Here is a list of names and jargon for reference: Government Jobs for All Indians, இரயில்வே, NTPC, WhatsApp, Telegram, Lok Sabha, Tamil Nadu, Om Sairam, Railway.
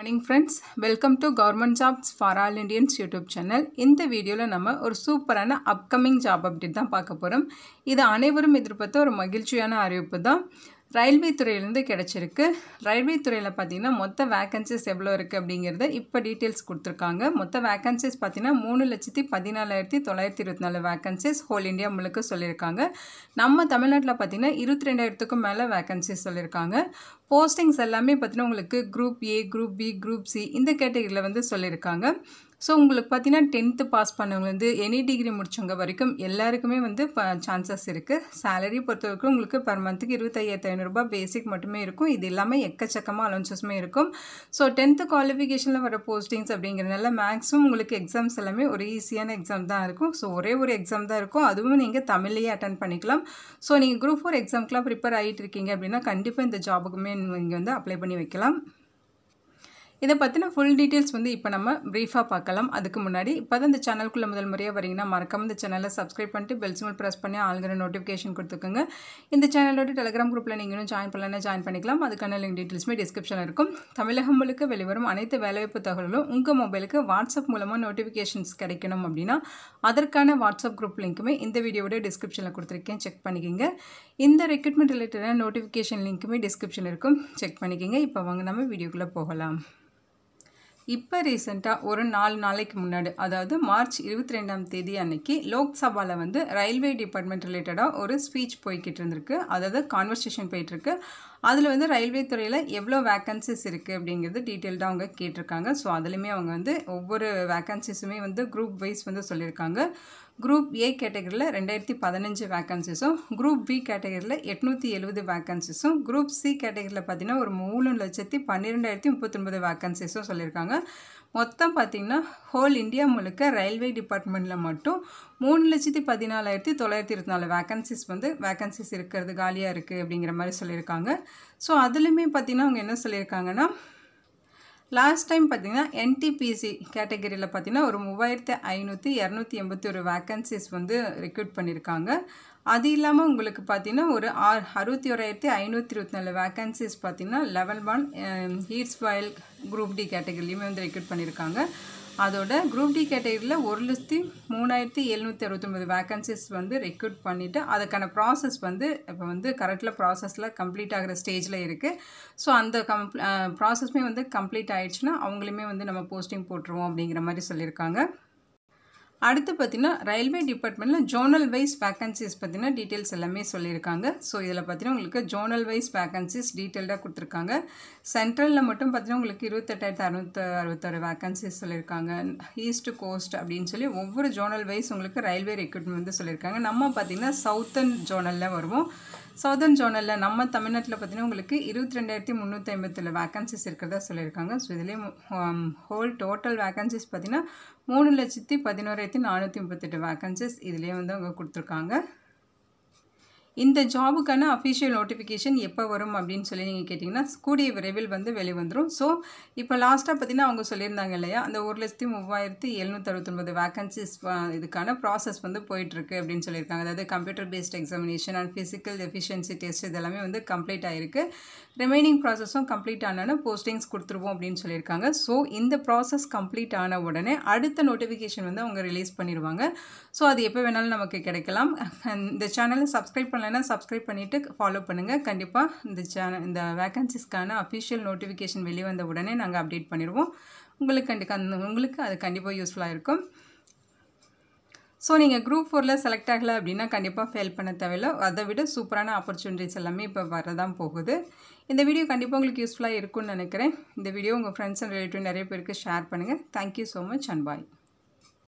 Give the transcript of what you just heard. Good morning friends, welcome to Government Jobs for All Indians YouTube channel. In this video, we will see an upcoming job update. This is the Railway துறையில இருந்து கிடைச்சிருக்கு. Railway துறையில பாத்தீங்கன்னா மொத்த vacancies எவ்வளவு இருக்கு அப்படிங்கறது இப்ப டீடைல்ஸ் கொடுத்திருக்காங்க. மொத்த வேகன்சிஸ் பாத்தீங்கன்னா 3,14,924 வேகன்சிஸ் ஹோல் இந்தியா முழுக்க சொல்லிருக்காங்க. நம்ம தமிழ்நாட்டுல பாத்தீங்கன்னா 22,000 க்கு மேல வேகன்சிஸ் சொல்லிருக்காங்க. போஸ்டிங்ஸ் எல்லாமே பாத்தீங்கன்னா உங்களுக்கு group A, group B, group C இந்த கேட்டகரியில வந்து சொல்லிருக்காங்க. So, உங்களுக்கு பாத்தீங்கன்னா 10th பாஸ் பண்ணவங்க இருந்து any degree முடிச்சவங்க வரைக்கும் எல்லாருக்குமே வந்து chances இருக்கு. Salary பொறுத்தவரைக்கும் உங்களுக்கு per month க்கு 25,000 ரூபாய் basic மட்டுமே இருக்கும். இது எல்லாமே எக்கச்சக்கமா allowances-மே இருக்கும். So, 10th qualification-ல வர postings அப்படிங்கறனால maximum உங்களுக்கு exams எல்லாமே ஒரு ஈஸியான exam தான் இருக்கும். So, ஒரே ஒரு exam தான் இருக்கும். அதுவும் நீங்க தமிழ்லயே attend பண்ணிக்கலாம். So, நீங்க group 4 exam-க்குலாம் prepare ஆயிட்டு இருக்கீங்க அப்படினா கண்டிப்பா இந்த ஜாபுக்குமே நீங்க வந்து apply பண்ணி வைக்கலாம். இத பத்தின full details வந்து இப்போ நம்ம பிரீஃபா பார்க்கலாம். அதுக்கு முன்னாடி இப்பதான் இந்த சேனலுக்குள்ள முதல் முறையா வரீங்கன்னா மறக்காம இந்த சேனலை Subscribe பண்ணிட்டு bell symbol press பண்ணி ஆல்கர நோட்டிஃபிகேஷன் கொடுத்துக்கங்க. இந்த சேனலோட Telegram groupல நீங்களும் join பண்ணலனா join பண்ணிக்கலாம். அதுக்கான link detailsமே descriptionல இருக்கும். தமிழகம் முழுக்க வெளிவரும் அனைத்து வேலைவாய்ப்பு தகவல்களும் உங்க மொபைலுக்கு WhatsApp மூலமா notifications கிடைக்கணும் அப்படினா அதற்கான WhatsApp group link-மே இந்த வீடியோவோட descriptionல கொடுத்திருக்கேன். செக் பண்ணிக்கங்க. இந்த recruitment related notification link-மே descriptionல இருக்கும். செக் பண்ணிக்கங்க. இப்போ வாங்க நம்ம வீடியோக்குள்ள போகலாம். இப்போ ரீசன்ட்டா ஒரு 4 நாளைக்கு முன்னாடி அதாவது மார்ச் 22 ஆம் தேதி அன்னைக்கு லோக் சபால வந்து ரயில்வே டிபார்ட்மென்ட் ரிலேட்டடா ஒரு ஸ்பீச் போயிட்டு இருந்திருக்கு. அதாவது கான்வர்சேஷன் போயிட்டு இருக்கு. அதுல வந்து ரயில்வே துறையில எவ்வளவு வேகன்சிஸ் இருக்கு அப்படிங்கிறது டீடைல்டா அவங்க கேட்டிருக்காங்க. சோ அதுலயே அவங்க வந்து ஒவ்வொரு வேகன்சிஸ்மே வந்து group wise வந்து சொல்லிருக்காங்க. Group A category-ல 2015 vacancies-உம், Group B category-ல 870 vacancies-உம், Group C category-ல பாத்தீங்கன்னா ஒரு 3,12,039 vacancies-உம் சொல்லிருக்காங்க. மொத்தம் பாத்தீங்கன்னா ஹோல் இந்தியா முழுக்க ரயில்வே டிபார்ட்மென்ட்ல மட்டும் 3,14,924 வேகன்சிஸ் வந்து வேகன்சிஸ் இருக்குது காலியா இருக்கு அப்படிங்கற மாதிரி சொல்லிருக்காங்க. சோ அதுலயே பாத்தீங்கன்னா அவங்க என்ன சொல்லிருக்காங்கன்னா Last time pathina NTPC category la pathina oru 3,500,281 vacancies vandu recruit pannirukanga. அது இல்லாம உங்களுக்கு பாத்தீனா ஒரு 61,524 vacancies பாத்தீனா level 1 heats file group D category-லயே வந்து recruit பண்ணிருக்காங்க. அதோட group D category-ல 1,03,769 vacancies வந்து recruit பண்ணிட்டு அதற்கான process வந்து இப்ப வந்து கரெக்ட்ல process-ல complete ஆகுற stage-ல இருக்கு. சோ அந்த process-மே வந்து complete ஆயிடுச்சுனா அவங்களுமே வந்து நம்ம posting போட்டுருவோம் அப்படிங்கற மாதிரி சொல்லிருக்காங்க. அடுத்து பாத்தீனா ரயில்வே டிபார்ட்மென்ட்ல ஜோனல் வைஸ் வேகன்சிஸ் பத்தின டீடைல்ஸ் எல்லாமே சொல்லிருக்காங்க. சோ இதல பாத்தீனா உங்களுக்கு ஜோனல் வைஸ் வேகன்சிஸ் டீடைலா கொடுத்திருக்காங்க. சென்ட்ரல்ல மட்டும் பாத்தீனா உங்களுக்கு 28,666 வேகன்சிஸ் சொல்லிருக்காங்க. ஈஸ்ட் கோஸ்ட் அப்படினு சொல்லி ஒவ்வொரு ஜோனல் வைஸ் உங்களுக்கு ரயில்வே ரெக்ரூட்மென்ட் வந்து சொல்லிருக்காங்க. நம்ம பாத்தீனா சவுதர்ன் ஜோனல்ல வருவோம். சவுதர்ன் ஜோனல்ல நம்ம தமிழ்நாட்டுல பாத்தீனா உங்களுக்கு 22,357 வேகன்சிஸ் இருக்குதா சொல்லிருக்காங்க. சோ இதல ஹோல் டோட்டல் வேகன்சிஸ் பாத்தீனா 3,11,438 vacancies இதிலே வந்து அவங்க கொடுத்திருக்காங்க. இந்த ஜாபுக்கான official notification எப்ப வரும் அப்படினு சொல்லி நீங்க கேட்டிங்கனா கூடிய விரைவில் வந்து வெளிய வந்துரும். சோ இப்போ லாஸ்டா பாத்தீனா அவங்க சொல்லிருந்தாங்க இல்லையா அந்த 1,03,769 vacancies இதுக்கான process வந்து போயிட்டு இருக்கு அப்படினு சொல்லிருக்காங்க. அதாவது computer based examination and physical deficiency test இதெல்லாம் வந்து கம்ப்ளீட் ஆயிருக்கு. remaining process-உம் கம்ப்ளீட் ஆனானே postings கொடுத்துருவோம் அப்படினு சொல்லிருக்காங்க. சோ இந்த process கம்ப்ளீட் ஆன உடனே அடுத்த notification வந்து அவங்க ரிலீஸ் பண்ணிடுவாங்க. சோ அது எப்ப வேணாலும் நமக்கு கிடைக்கலாம். இந்த சேனலை Subscribe பண்ணலனா Subscribe பண்ணிட்டு ஃபாலோ பண்ணுங்க. கண்டிப்பா இந்த சேனல் இந்த வேகன்சிஸ்கான official notification வெளிய வந்த உடனே நாங்க அப்டேட் பண்ணிடுவோம். உங்களுக்கு அது கண்டிப்பா யூஸ்ஃபுல்லா இருக்கும். சோ நீங்க group 4ல செலக்ட் ஆகல அப்படினா கண்டிப்பா ஃபெயில் பண்ண தேவையில்ல. அத விட சூப்பரான opportunities எல்லாமே இப்ப வரதான் போகுது. இந்த வீடியோ கண்டிப்பா உங்களுக்கு யூஸ்ஃபுல்லா இருக்கும்னு நினைக்கிறேன். இந்த வீடியோ உங்க friends and relatives நிறைய பேருக்கு ஷேர் பண்ணுங்க. Thank you so much and bye.